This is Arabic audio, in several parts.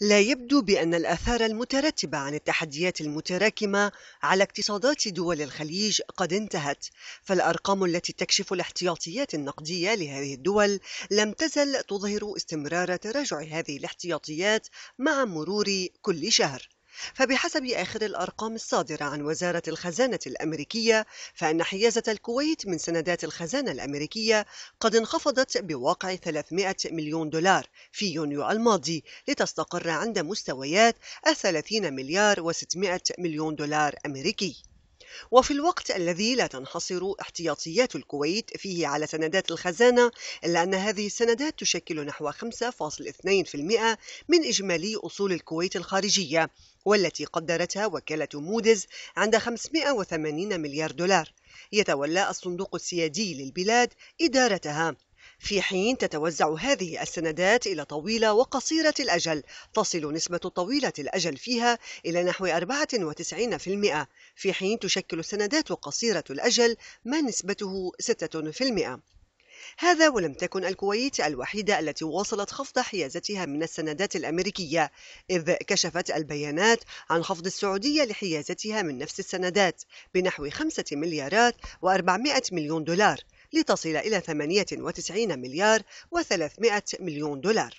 لا يبدو بأن الآثار المترتبة عن التحديات المتراكمة على اقتصادات دول الخليج قد انتهت، فالأرقام التي تكشف الاحتياطيات النقدية لهذه الدول لم تزل تظهر استمرار تراجع هذه الاحتياطيات مع مرور كل شهر. فبحسب آخر الأرقام الصادرة عن وزارة الخزانة الأمريكية، فإن حيازة الكويت من سندات الخزانة الأمريكية قد انخفضت بواقع 300 مليون دولار في يونيو الماضي، لتستقر عند مستويات 30 مليار و600 مليون دولار أمريكي. وفي الوقت الذي لا تنحصر احتياطيات الكويت فيه على سندات الخزانة، إلا أن هذه السندات تشكل نحو 5.2% من إجمالي أصول الكويت الخارجية، والتي قدرتها وكالة موديز عند 580 مليار دولار. يتولى الصندوق السيادي للبلاد إدارتها، في حين تتوزع هذه السندات إلى طويلة وقصيرة الأجل، تصل نسبة طويلة الأجل فيها إلى نحو 94%، في حين تشكل السندات قصيرة الأجل ما نسبته 6%. هذا ولم تكن الكويت الوحيدة التي واصلت خفض حيازتها من السندات الأمريكية، إذ كشفت البيانات عن خفض السعودية لحيازتها من نفس السندات بنحو 5 مليارات و400 مليون دولار، لتصل إلى 98 مليار و300 مليون دولار.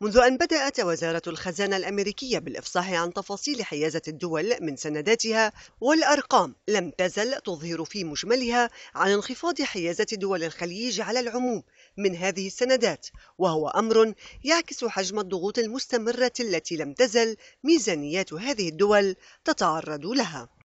منذ أن بدأت وزارة الخزانة الأمريكية بالإفصاح عن تفاصيل حيازة الدول من سنداتها والأرقام، لم تزل تظهر في مجملها عن انخفاض حيازة دول الخليج على العموم من هذه السندات، وهو أمر يعكس حجم الضغوط المستمرة التي لم تزل ميزانيات هذه الدول تتعرض لها.